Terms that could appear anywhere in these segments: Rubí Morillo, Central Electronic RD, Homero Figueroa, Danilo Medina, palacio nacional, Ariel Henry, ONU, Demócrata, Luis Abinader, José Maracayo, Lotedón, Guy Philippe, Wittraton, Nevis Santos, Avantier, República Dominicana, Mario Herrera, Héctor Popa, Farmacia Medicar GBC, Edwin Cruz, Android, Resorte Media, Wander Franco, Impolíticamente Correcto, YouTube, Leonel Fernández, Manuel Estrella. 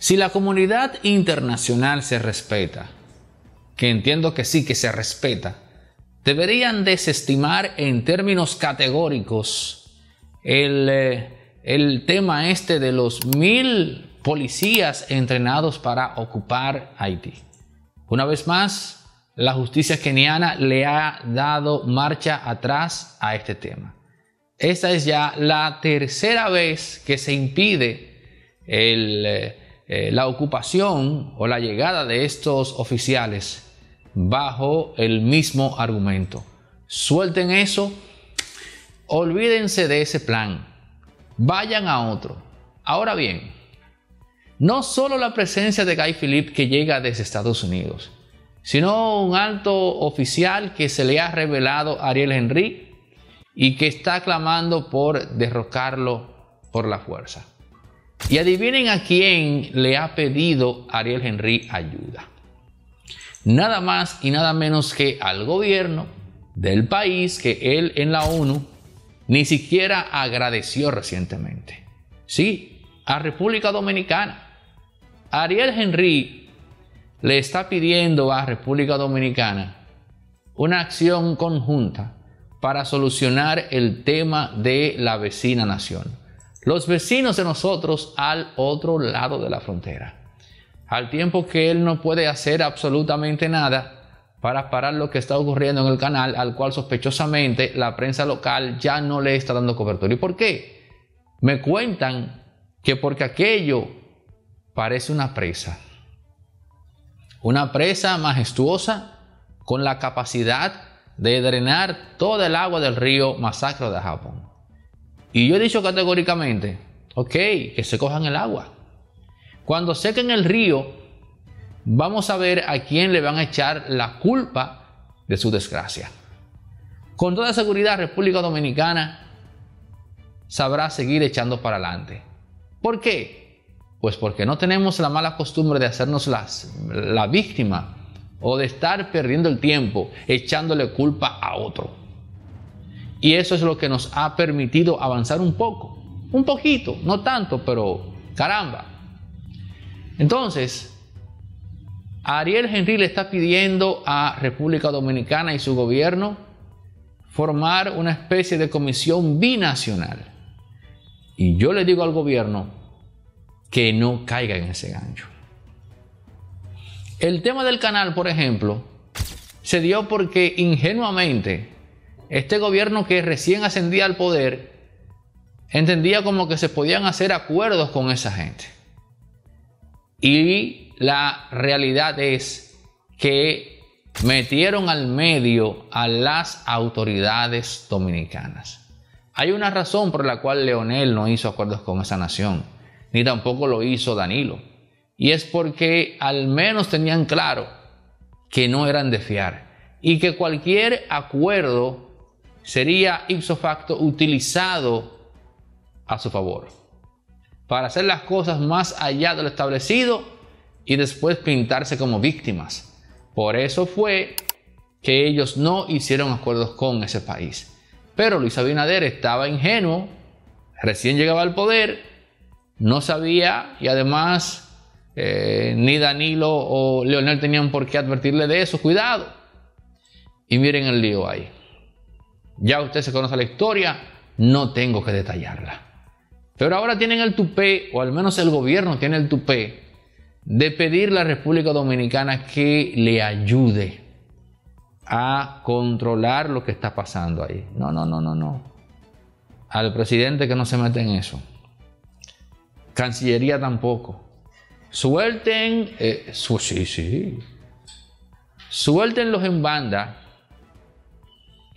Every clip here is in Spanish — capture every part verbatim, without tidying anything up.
Si la comunidad internacional se respeta, que entiendo que sí que se respeta, deberían desestimar en términos categóricos el, el tema este de los mil policías entrenados para ocupar Haití. Una vez más, la justicia keniana le ha dado marcha atrás a este tema. Esta es ya la tercera vez que se impide el... Eh, la ocupación o la llegada de estos oficiales bajo el mismo argumento. Suelten eso, olvídense de ese plan, vayan a otro. Ahora bien, no solo la presencia de Guy Philippe que llega desde Estados Unidos, sino un alto oficial que se le ha revelado a Ariel Henry y que está clamando por derrocarlo por la fuerza. Y adivinen a quién le ha pedido Ariel Henry ayuda. Nada más y nada menos que al gobierno del país que él en la ONU ni siquiera agradeció recientemente. Sí, a República Dominicana. Ariel Henry le está pidiendo a República Dominicana una acción conjunta para solucionar el tema de la vecina nación. Los vecinos de nosotros al otro lado de la frontera. Al tiempo que él no puede hacer absolutamente nada para parar lo que está ocurriendo en el canal, al cual sospechosamente la prensa local ya no le está dando cobertura. ¿Y por qué? Me cuentan que porque aquello parece una presa. Una presa majestuosa con la capacidad de drenar toda el agua del río Masacre de Japón. Y yo he dicho categóricamente, ok, que se cojan el agua. Cuando sequen el río, vamos a ver a quién le van a echar la culpa de su desgracia. Con toda seguridad, República Dominicana sabrá seguir echando para adelante. ¿Por qué? Pues porque no tenemos la mala costumbre de hacernos las, la víctima o de estar perdiendo el tiempo echándole culpa a otro. Y eso es lo que nos ha permitido avanzar un poco, un poquito, no tanto, pero caramba. Entonces, Ariel Henry le está pidiendo a República Dominicana y su gobierno formar una especie de comisión binacional. Y yo le digo al gobierno que no caiga en ese gancho. El tema del canal, por ejemplo, se dio porque ingenuamente este gobierno que recién ascendía al poder entendía como que se podían hacer acuerdos con esa gente. Y la realidad es que metieron al medio a las autoridades dominicanas. Hay una razón por la cual Leonel no hizo acuerdos con esa nación, ni tampoco lo hizo Danilo. Y es porque al menos tenían claro que no eran de fiar y que cualquier acuerdo sería ipso facto utilizado a su favor para hacer las cosas más allá de lo establecido y después pintarse como víctimas. Por eso fue que ellos no hicieron acuerdos con ese país. Pero Luis Abinader estaba ingenuo, recién llegaba al poder, no sabía y además eh, ni Danilo o Leonel tenían por qué advertirle de eso, cuidado. Y miren el lío ahí. Ya usted se conoce la historia, no tengo que detallarla. Pero ahora tienen el tupé, o al menos el gobierno tiene el tupé, de pedirle a la República Dominicana que le ayude a controlar lo que está pasando ahí. No, no, no, no, no. Al presidente que no se mete en eso. Cancillería tampoco. Suelten, eh, su, sí, sí. Suéltenlos en banda.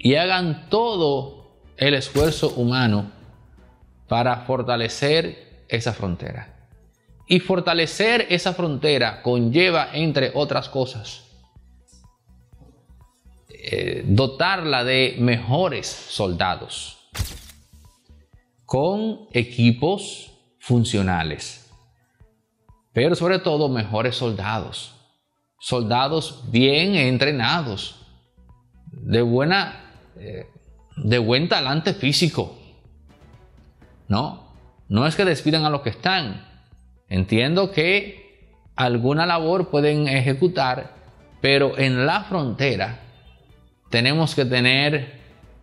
Y hagan todo el esfuerzo humano para fortalecer esa frontera. Y fortalecer esa frontera conlleva, entre otras cosas, eh, dotarla de mejores soldados, con equipos funcionales, pero sobre todo mejores soldados, soldados bien entrenados, de buena... de buen talante físico. No, no es que despidan a los que están. Entiendo que alguna labor pueden ejecutar, pero en la frontera tenemos que tener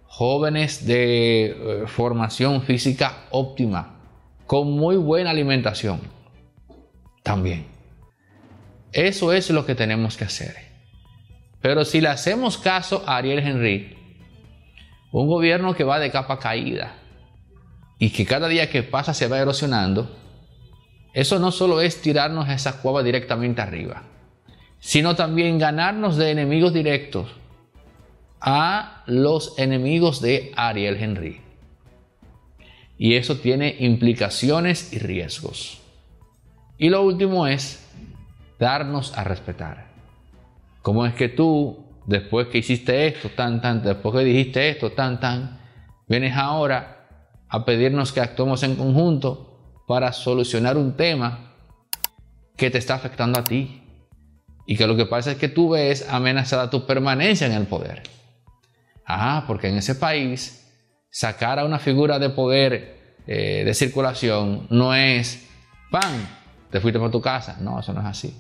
jóvenes de formación física óptima, con muy buena alimentación también. Eso es lo que tenemos que hacer. Pero si le hacemos caso a Ariel Henry, un gobierno que va de capa caída y que cada día que pasa se va erosionando, eso no solo es tirarnos esa cueva directamente arriba, sino también ganarnos de enemigos directos a los enemigos de Ariel Henry. Y eso tiene implicaciones y riesgos. Y lo último es darnos a respetar. ¿Cómo es que tú, después que hiciste esto, tan, tan, después que dijiste esto, tan, tan, vienes ahora a pedirnos que actuemos en conjunto para solucionar un tema que te está afectando a ti? Y que lo que pasa es que tú ves amenazada tu permanencia en el poder. Ah, porque en ese país sacar a una figura de poder eh, de circulación no es ¡pam! Te fuiste para tu casa. No, eso no es así.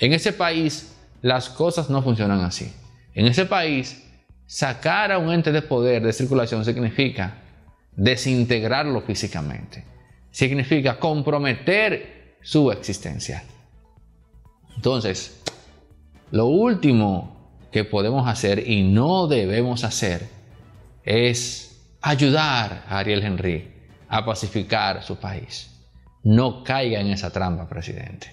En ese país las cosas no funcionan así. En ese país sacar a un ente de poder de circulación significa desintegrarlo físicamente. Significa comprometer su existencia. Entonces, lo último que podemos hacer y no debemos hacer es ayudar a Ariel Henry a pacificar su país. No caiga en esa trampa, presidente.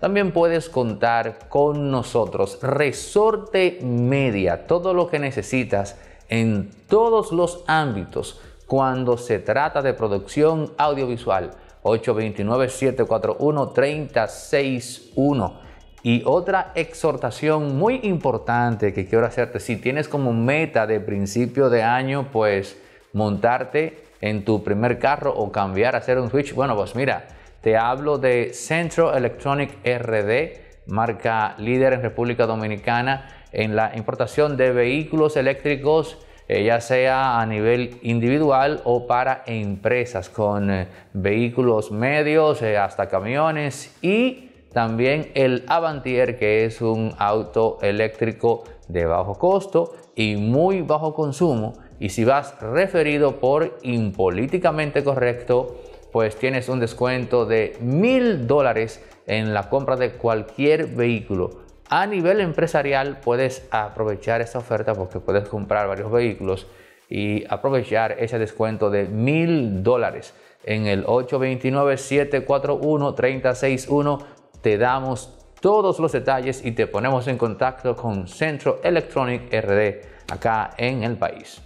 también puedes contar con nosotros. Resorte Media, todo lo que necesitas en todos los ámbitos cuando se trata de producción audiovisual. Ocho dos nueve, siete cuatro uno, tres cero seis uno. Y otra exhortación muy importante que quiero hacerte: si tienes como meta de principio de año, pues montarte en tu primer carro o cambiar, hacer un switch, bueno, pues mira, te hablo de Central Electronic R D, marca líder en República Dominicana en la importación de vehículos eléctricos, ya sea a nivel individual o para empresas, con eh, vehículos medios eh, hasta camiones, y también el Avantier, que es un auto eléctrico de bajo costo y muy bajo consumo. Y si vas referido por Impolíticamente Correcto, pues tienes un descuento de mil dólares en la compra de cualquier vehículo. A nivel empresarial puedes aprovechar esta oferta porque puedes comprar varios vehículos y aprovechar ese descuento de mil dólares. En el ocho dos nueve, siete cuatro uno, tres cero seis uno te damos todos los detalles y te ponemos en contacto con Central Electronic R D acá en el país.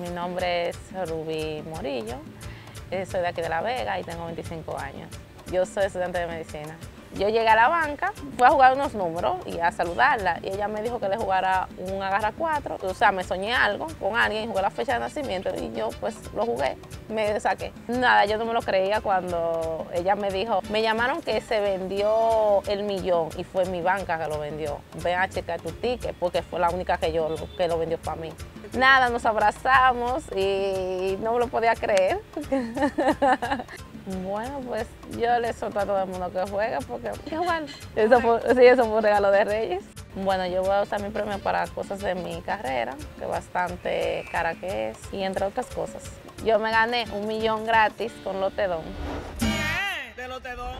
Mi nombre es Rubí Morillo, soy de aquí de La Vega y tengo veinticinco años. Yo soy estudiante de medicina. Yo llegué a la banca, fui a jugar unos números y a saludarla. Y ella me dijo que le jugara un agarra cuatro. O sea, me soñé algo con alguien, jugué la fecha de nacimiento y yo pues lo jugué, me saqué. Nada, yo no me lo creía cuando ella me dijo, me llamaron que se vendió el millón y fue mi banca que lo vendió. Ven a checar tu ticket porque fue la única que, yo, que lo vendió para mí. Nada, nos abrazamos y no me lo podía creer. Bueno, pues yo le suelto a todo el mundo que juega porque igual, eso fue, sí, eso fue un regalo de Reyes. Bueno, yo voy a usar mi premio para cosas de mi carrera, que bastante cara que es, y entre otras cosas. Yo me gané un millón gratis con Lotedón. ¿Qué? ¿De Lotedón?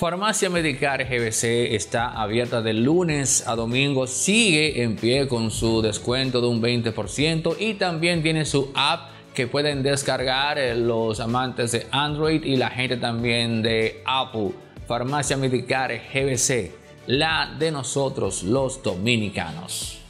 Farmacia Medicar G B C está abierta de lunes a domingo, sigue en pie con su descuento de un veinte por ciento y también tiene su app que pueden descargar los amantes de Android y la gente también de Apple. Farmacia Medicar G B C, la de nosotros los dominicanos.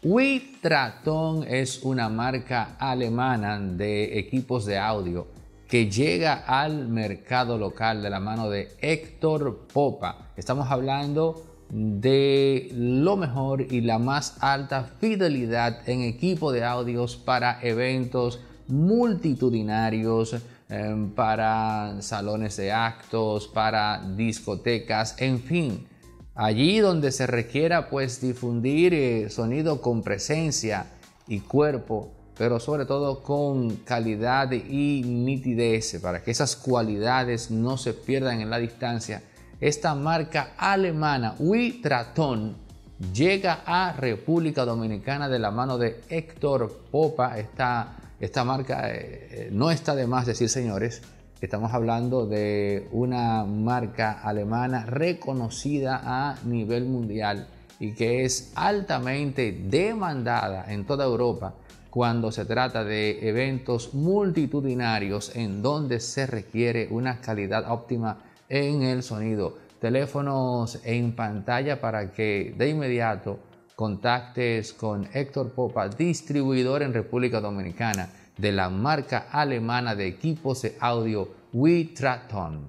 Wittraton es una marca alemana de equipos de audio que llega al mercado local de la mano de Héctor Popa. Estamos hablando de lo mejor y la más alta fidelidad en equipo de audios para eventos multitudinarios, eh, para salones de actos, para discotecas, en fin. Allí donde se requiera pues difundir eh, sonido con presencia y cuerpo, pero sobre todo con calidad y nitidez, para que esas cualidades no se pierdan en la distancia. Esta marca alemana, Wittraton, llega a República Dominicana de la mano de Héctor Popa. Esta, esta marca eh, no está de más decir, señores, estamos hablando de una marca alemana reconocida a nivel mundial y que es altamente demandada en toda Europa cuando se trata de eventos multitudinarios en donde se requiere una calidad óptima en el sonido. Teléfonos en pantalla para que de inmediato contactes con Héctor Popa, distribuidor en República Dominicana de la marca alemana de equipos de audio Wittraton.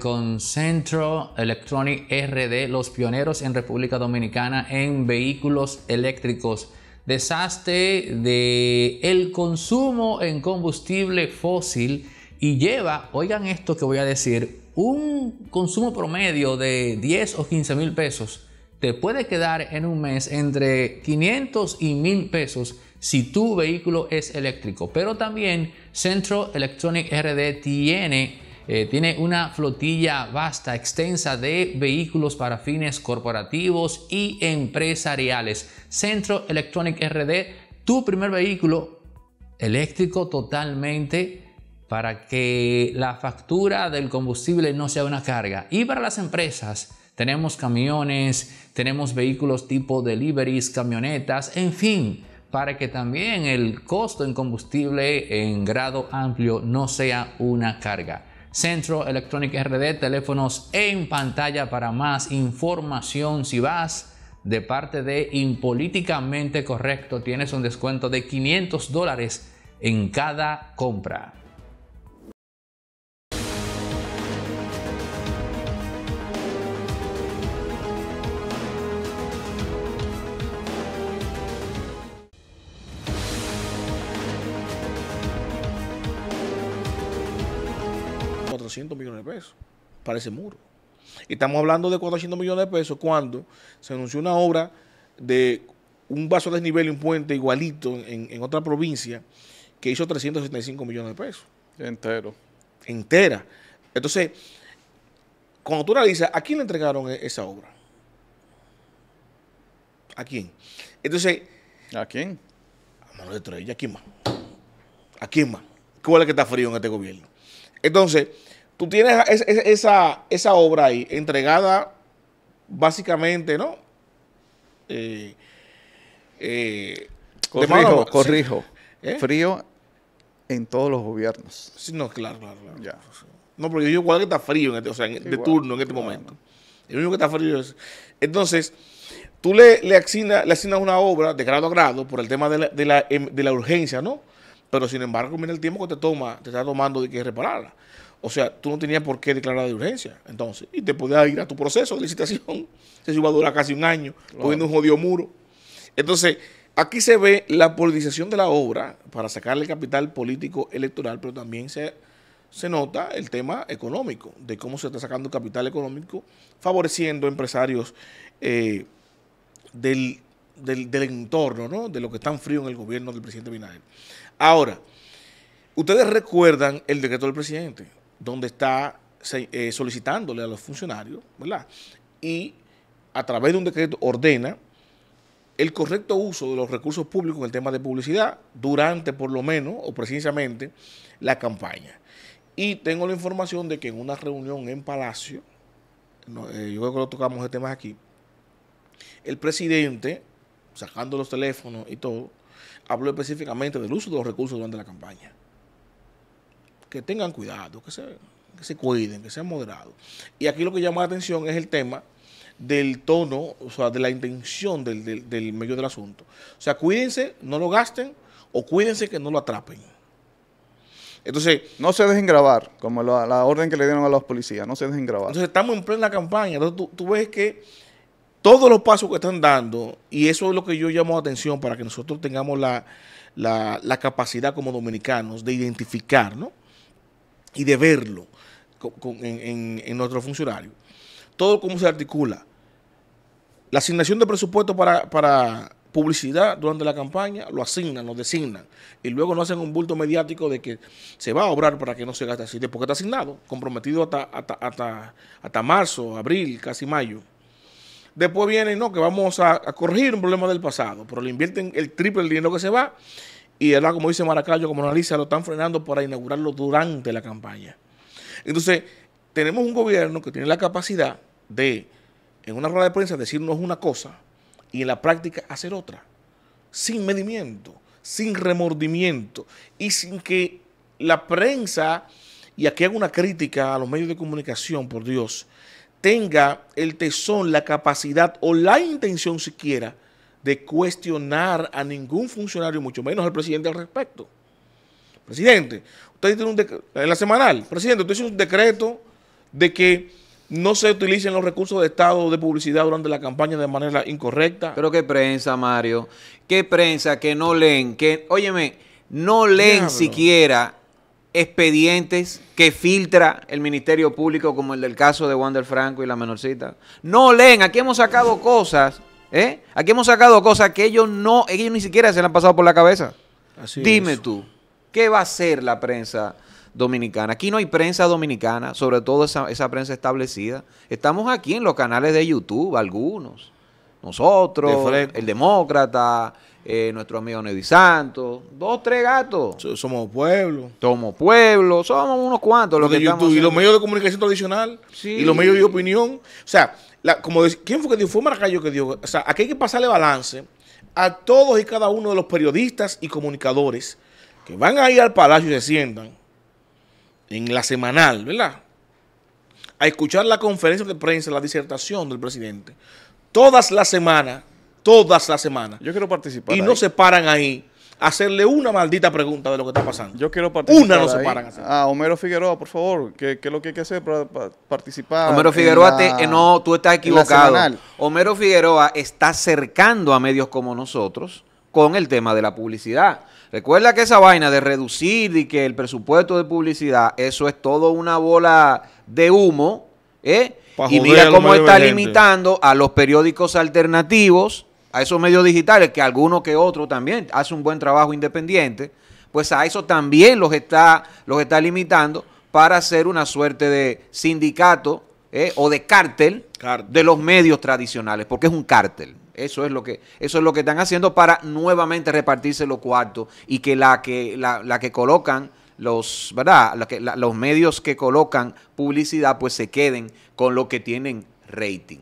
Con Central Electronic R D, los pioneros en República Dominicana en vehículos eléctricos. Desastre del consumo en combustible fósil y lleva, oigan esto que voy a decir, un consumo promedio de diez o quince mil pesos. Te puede quedar en un mes entre quinientos y mil pesos si tu vehículo es eléctrico. Pero también Central Electronic R D tiene, eh, tiene una flotilla vasta, extensa de vehículos para fines corporativos y empresariales. Central Electronic R D, tu primer vehículo eléctrico totalmente, para que la factura del combustible no sea una carga. Y para las empresas, tenemos camiones, tenemos vehículos tipo deliveries, camionetas, en fin, para que también el costo en combustible en grado amplio no sea una carga. Centro Electronic R D, teléfonos en pantalla para más información. Si vas de parte de Impolíticamente Correcto, tienes un descuento de quinientos dólares en cada compra. cuatrocientos millones de pesos para ese muro. Y estamos hablando de cuatrocientos millones de pesos cuando se anunció una obra de un vaso de desnivel y un puente igualito en, en otra provincia que hizo trescientos setenta y cinco millones de pesos. Entero. Entera. Entonces, cuando tú analizas, ¿a quién le entregaron esa obra? ¿A quién? Entonces, ¿a quién? A Manuel Estrella. ¿A quién más? ¿A quién más? ¿Cuál es el que está frío en este gobierno? Entonces, tú tienes esa, esa, esa obra ahí entregada básicamente, ¿no? Eh, eh, corrijo, mano, corrijo. ¿Sí? ¿Eh? Frío en todos los gobiernos. Sí, no, claro, claro, claro. Ya. No, porque yo digo cuál que está frío en este, o sea, en, sí, de igual, turno en este claro, momento. No. El único que está frío es... Entonces, tú le, le, asignas, le asignas una obra de grado a grado por el tema de la, de la, de la urgencia, ¿no? Pero sin embargo, mira el tiempo que te toma, te está tomando de que repararla. O sea, tú no tenías por qué declarar de urgencia, entonces. Y te podías ir a tu proceso de licitación. Se iba a durar casi un año, claro, poniendo un jodido muro. Entonces, aquí se ve la politización de la obra para sacarle capital político electoral, pero también se, se nota el tema económico, de cómo se está sacando capital económico, favoreciendo empresarios eh, del... Del, del entorno, ¿no? De lo que están frío en el gobierno del presidente Abinader. Ahora, ustedes recuerdan el decreto del presidente, donde está se, eh, solicitándole a los funcionarios, ¿verdad? Y a través de un decreto ordena el correcto uso de los recursos públicos en el tema de publicidad durante, por lo menos, o precisamente, la campaña. Y tengo la información de que en una reunión en Palacio, no, eh, yo creo que lo tocamos este tema aquí, el presidente, sacando los teléfonos y todo, habló específicamente del uso de los recursos durante la campaña. Que tengan cuidado, que se, que se cuiden, que sean moderados. Y aquí lo que llama la atención es el tema del tono, o sea, de la intención del, del, del medio del asunto. O sea, cuídense, no lo gasten, o cuídense que no lo atrapen. Entonces, no se dejen grabar, como la, la orden que le dieron a los policías, no se dejen grabar. Entonces, estamos en plena campaña, entonces tú, tú ves que todos los pasos que están dando, y eso es lo que yo llamo la atención para que nosotros tengamos la, la, la capacidad como dominicanos de identificar, ¿no? Y de verlo con, con, en, en, en nuestro funcionario. Todo cómo se articula. La asignación de presupuesto para, para publicidad durante la campaña, lo asignan, lo designan. Y luego no hacen un bulto mediático de que se va a obrar para que no se gaste así, porque está asignado, comprometido hasta, hasta, hasta, hasta marzo, abril, casi mayo. Después viene, no, que vamos a, a corregir un problema del pasado, pero le invierten el triple del dinero que se va. Y ahora, como dice Maracayo, como analiza, lo están frenando para inaugurarlo durante la campaña. Entonces, tenemos un gobierno que tiene la capacidad de, en una rueda de prensa, decirnos una cosa y en la práctica hacer otra, sin medimiento, sin remordimiento y sin que la prensa, y aquí hago una crítica a los medios de comunicación, por Dios, tenga el tesón, la capacidad o la intención siquiera de cuestionar a ningún funcionario, mucho menos al presidente al respecto. Presidente, usted tiene un decreto, en la semanal, presidente, usted hizo un decreto de que no se utilicen los recursos de Estado de publicidad durante la campaña de manera incorrecta. Pero qué prensa, Mario, qué prensa que no leen, que, óyeme, no leen Diablo. siquiera expedientes que filtra el Ministerio Público, como el del caso de Wander Franco y la menorcita. No leen, aquí hemos sacado cosas, ¿eh? Aquí hemos sacado cosas que ellos no, ellos ni siquiera se le han pasado por la cabeza. Así Dime es. tú, ¿qué va a hacer la prensa dominicana? Aquí no hay prensa dominicana, sobre todo esa, esa prensa establecida. Estamos aquí en los canales de YouTube, algunos. Nosotros, de el Demócrata, eh, nuestro amigo Nevis Santos, dos, tres gatos. Somos pueblo. Somos pueblo, somos unos cuantos. Los que YouTube, estamos y los medios de comunicación tradicional, sí. y los medios de opinión. O sea, la, como de, ¿quién fue que dio? Fue Maracayo que dio. O sea, aquí hay que pasarle balance a todos y cada uno de los periodistas y comunicadores que van a ir al Palacio y se sientan en la semanal, ¿verdad? A escuchar la conferencia de prensa, la disertación del presidente. Todas las semanas, todas las semanas. Yo quiero participar. Y ahí no se paran ahí a hacerle una maldita pregunta de lo que está pasando. Yo quiero participar. Una no ahí. se paran. Ah, Homero Figueroa, por favor, ¿qué, qué es lo que hay que hacer para, para participar? Homero Figueroa, la, te, eh, no, tú estás equivocado. Homero Figueroa está acercando a medios como nosotros con el tema de la publicidad. Recuerda que esa vaina de reducir y que el presupuesto de publicidad, eso es todo una bola de humo, ¿eh? Y mira cómo está limitando a los periódicos alternativos, a esos medios digitales, que alguno que otro también hace un buen trabajo independiente, pues a eso también los está, los está limitando para hacer una suerte de sindicato eh, o de cártel, cártel de los medios tradicionales, porque es un cártel. Eso es lo que, eso es lo que están haciendo para nuevamente repartirse los cuartos y que la que, la, la que colocan Los, ¿verdad? La que, la, los medios que colocan publicidad pues se queden con lo que tienen rating.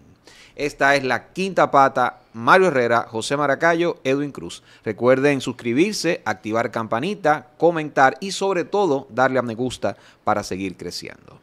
Esta es la quinta pata. Mario Herrera, José Maracayo, Edwin Cruz. Recuerden suscribirse, activar campanita, comentar y sobre todo darle a me gusta para seguir creciendo.